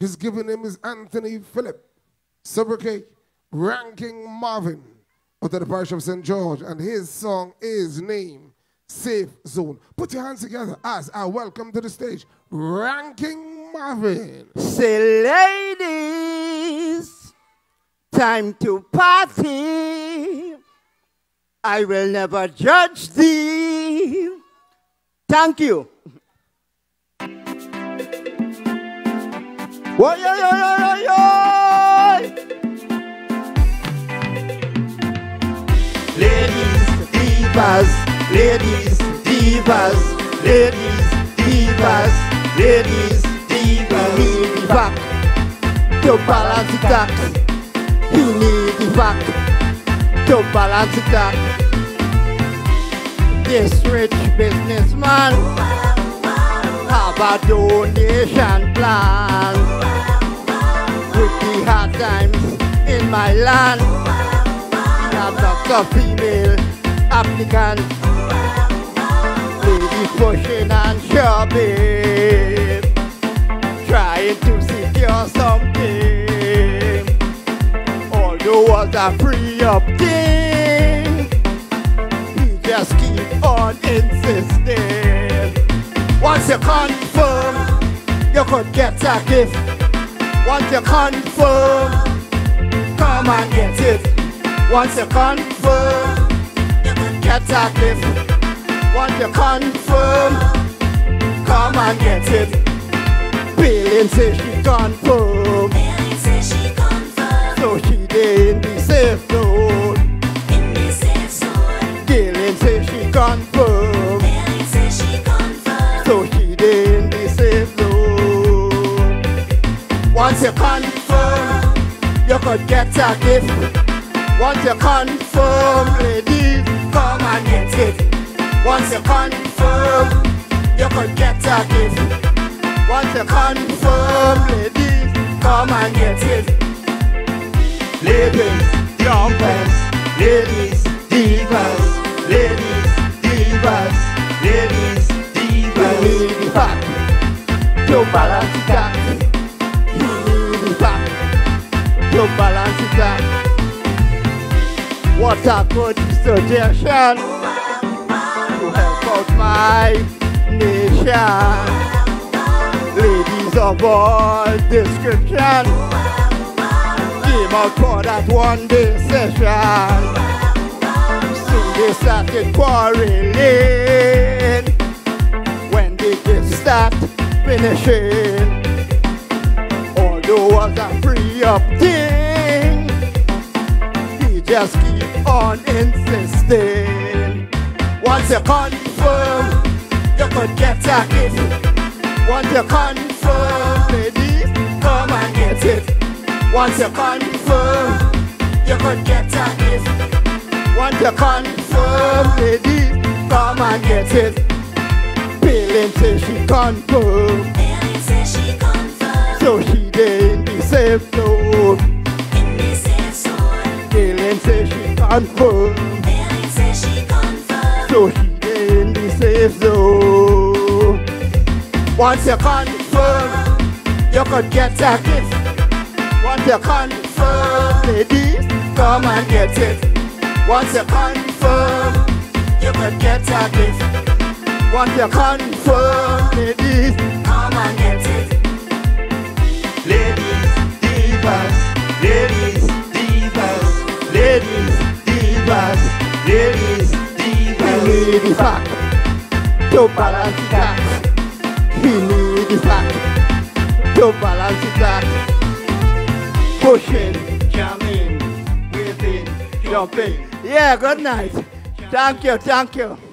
His given name is Anthony Phillip, sobriquet Ranking Marvin, out of the parish of St. George, and his song is named Safe Zone. Put your hands together as I welcome to the stage Ranking Marvin. Say, ladies, time to party. I will never judge thee. Thank you. Whoa, yo, yo, yo, yo, yo. Ladies, divas. Ladies, divas, ladies, divas, ladies, divas. You need the vac to balance it out. You need the vac to balance it out. This rich businessman have a donation plan. With the hard times in my land, we have lots of female applicants. Pushing and shoving, trying to secure something. Although was a free up thing, he just keep on insisting. Once you confirm, you could get a gift. Once you confirm, come and get it. Once you confirm, you could get a gift. Once you confirm, come and get it. Billion says she confirm. Billion says she confirm. So she dey in the safe zone. In the safe zone. Billion says she confirm. Billion says she confirm. So she dey in the safe zone. Once you confirm, you could get a gift. Once you confirm, ladies, come and get it. Once you confirm, you could get a gift. Once you confirm, ladies, come and get it. Ladies, jumpers, ladies, divas, ladies, divas, ladies, divas. You need the pack to balance it out. You need the pack to balance it out. What a good suggestion to help out my nation. Ladies of all description came out for that one-day session. Soon they started quarreling when they did start finishing. Although it was a free-up thing, he just keep on insisting. Once you confirm, you could get a gift. Once you confirm, ladies, come and get it. Once you confirm, you could get a gift. Once you confirm, ladies, come and get it. Billion says she confirm. Billion says she confirm. So she dey in the safe zone. In the safe zone. Billion says she confirm. Billion says she confirm. So she dey in the safe zone. Once you confirm, you could get a gift. Once you confirm, ladies, come and get it. Once you confirm, you could get a gift. Once you confirm, ladies, come and get it. Ladies, divas, ladies, divas, ladies, divas, ladies. He need the fact to balance it out. He need the fact to balance it out. Pushing, jamming, waving, jumping. Yeah, good night. Thank you, thank you.